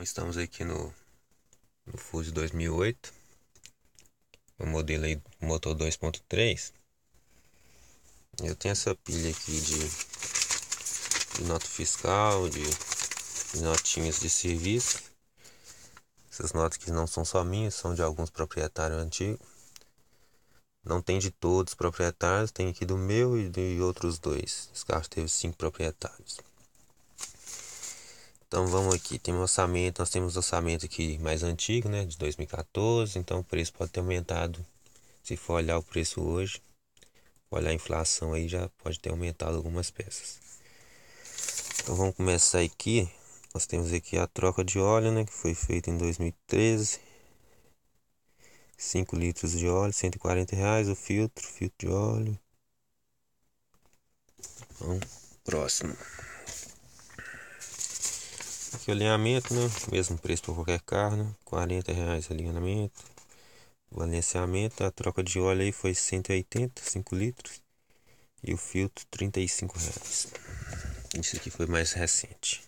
Então estamos aqui no Fusion 2008, o modelo aí motor 2.3. Eu tenho essa pilha aqui de nota fiscal, de notinhas de serviço. Essas notas que não são só minhas, são de alguns proprietários antigos. Não tem de todos os proprietários, tem aqui do meu e de outros dois. Esse carro teve 5 proprietários. Então vamos aqui, tem um orçamento, nós temos orçamento aqui mais antigo, né, de 2014, então o preço pode ter aumentado. Se for olhar o preço hoje, olhar a inflação aí, já pode ter aumentado algumas peças. Então vamos começar aqui. Nós temos aqui a troca de óleo, né, que foi feita em 2013, 5 litros de óleo, R$140, o filtro de óleo. Então, próximo. Aqui o alinhamento, né, mesmo preço para qualquer carro, né, R$40 alinhamento. O balanceamento, a troca de óleo aí foi 180, 5 litros, e o filtro R$35. Isso aqui foi mais recente.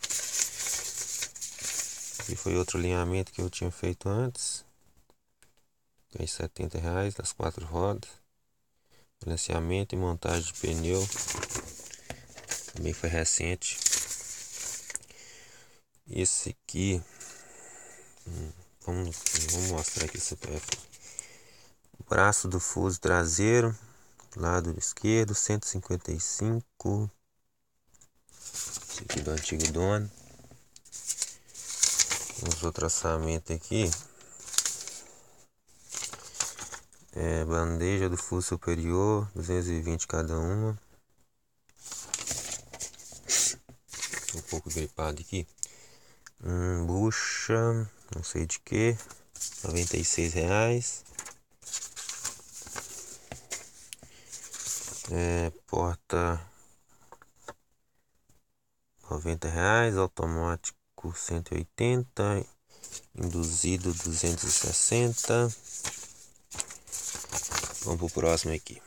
Aqui foi outro alinhamento que eu tinha feito antes, R$ 70 das 4 rodas. Balanceamento e montagem de pneu também foi recente. Esse aqui, vamos mostrar aqui esse telefone. Braço do fuso traseiro, lado esquerdo, 155. Esse aqui do antigo dono. Os outros orçamentos aqui é bandeja do fuso superior, 220 cada uma. Tô um pouco gripado aqui. Bucha, não sei de que, R$96. Porta, R$90. Automático, 180, induzido 260. Vamos pro próximo aqui.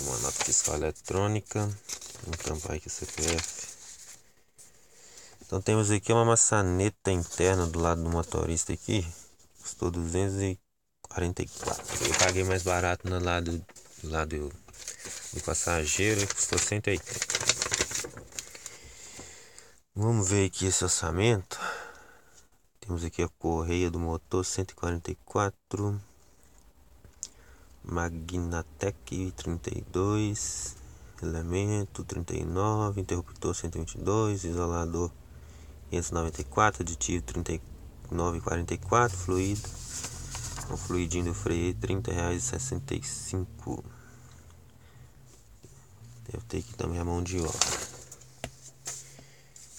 Uma nota fiscal eletrônica. Vamos tampar aqui o CPF. Então temos aqui uma maçaneta interna do lado do motorista aqui. Custou 244. Eu paguei mais barato no lado do passageiro, custou 180. Vamos ver aqui esse orçamento. Temos aqui a correia do motor, 144. Magnatec, 32. Elemento, 39. Interruptor, 122. Isolador, 594. Aditivo, 39,44. Fluido, o fluidinho do freio, R$30,65. Deve ter aqui também a mão de obra.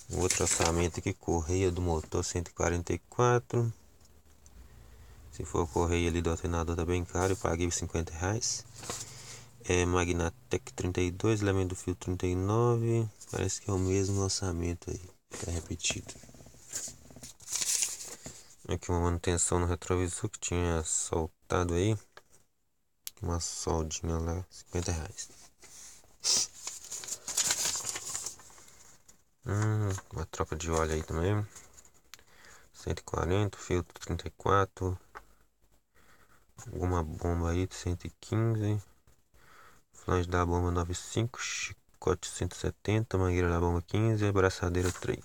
Outro orçamento aqui, correia do motor, 144. Se for correia ali do alternador, tá bem caro, eu paguei R$50. Magnatec, 32, elemento do fio, 39. Parece que é o mesmo orçamento aí, tá repetido. Aqui uma manutenção no retrovisor que tinha soltado aí. Uma soldinha lá, R$50. Uma troca de óleo aí também, 140, filtro 34, alguma bomba aí de 115, flange da bomba 95, chicote 170, mangueira da bomba 15, abraçadeira 3.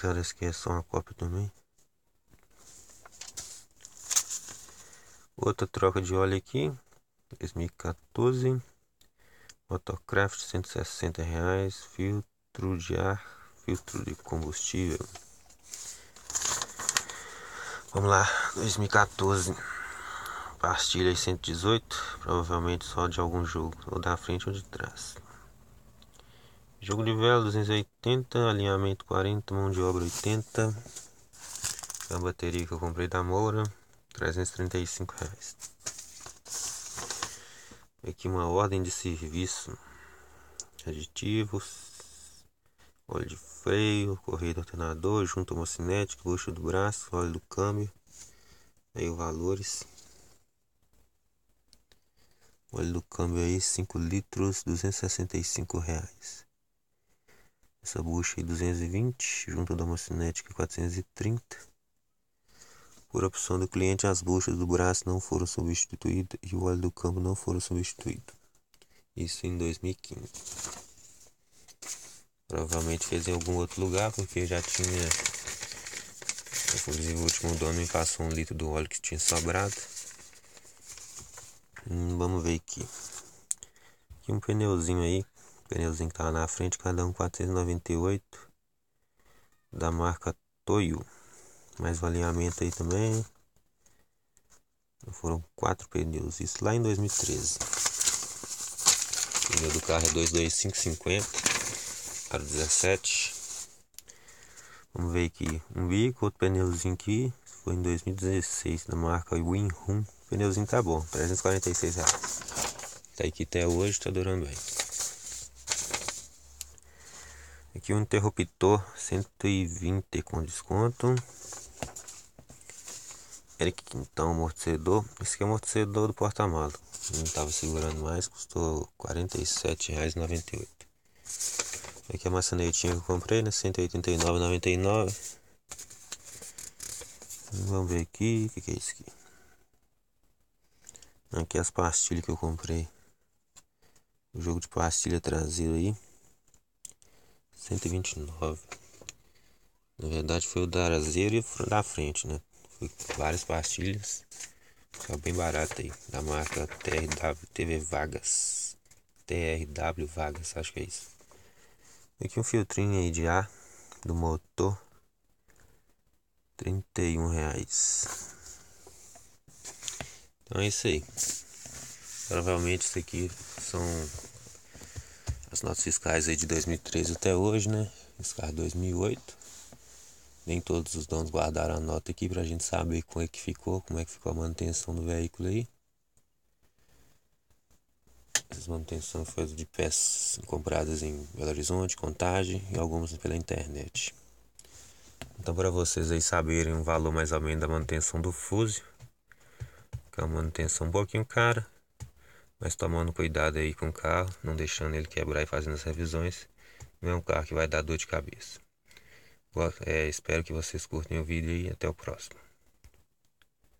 Parece que é só uma cópia também. Outra troca de óleo aqui, 2014. Motocraft, R$160, filtro de ar, filtro de combustível. Vamos lá, 2014, pastilha 118, provavelmente só de algum jogo, ou da frente ou de trás. Jogo de vela, 280, alinhamento 40, mão de obra 80. A bateria que eu comprei da Moura, R$335. Aqui uma ordem de serviço, aditivos, óleo de freio, correia do alternador, junta homocinética, bucha do braço, óleo do câmbio. Aí os valores. Óleo do câmbio aí, 5 litros, R$265. essa bucha aí 220, junto da uma cinética 430. Por opção do cliente, as buchas do braço não foram substituídas e o óleo do câmbio não foram substituído. Isso em 2015. Provavelmente fez em algum outro lugar, porque já tinha... Inclusive o último dono me passou 1 litro do óleo que tinha sobrado. Vamos ver aqui. Aqui um pneuzinho aí. Pneuzinho que tá lá na frente, cada um 498. Da marca Toyo. Mais o alinhamento aí também. Foram 4 pneus. Isso lá em 2013. O pneu do carro é 22550. Para 17. Vamos ver aqui. Um bico, outro pneuzinho aqui. Foi em 2016. Da marca Winrun. O pneuzinho tá bom. R$346. Tá aqui até hoje, tá durando bem. Aqui um interruptor 120 com desconto. Eric Quintão, amortecedor. Esse aqui é o amortecedor do porta-malas. Não tava segurando mais, custou R$47,98. Aqui a maçanetinha que eu comprei, né? R$189,99. Vamos ver aqui, o que é isso aqui? Aqui as pastilhas que eu comprei. O jogo de pastilha traseiro aí, 129. Na verdade foi o da traseira e o da frente, né? Foi várias pastilhas, só bem barato aí, da marca TRW Vagas, acho que é isso. Aqui um filtrinho aí de ar do motor, R$31. Então é isso aí. Provavelmente isso aqui são as notas fiscais aí de 2013 até hoje, né? Fiscal 2008. Nem todos os donos guardaram a nota aqui pra gente saber como é que ficou a manutenção do veículo aí. Essa manutenção foi de peças compradas em Belo Horizonte, Contagem e algumas pela internet. Então, para vocês aí saberem o valor mais ou menos da manutenção do Fusion, que é uma manutenção um pouquinho cara, mas tomando cuidado aí com o carro, não deixando ele quebrar e fazendo as revisões. Não é um carro que vai dar dor de cabeça. Espero que vocês curtem o vídeo e até o próximo.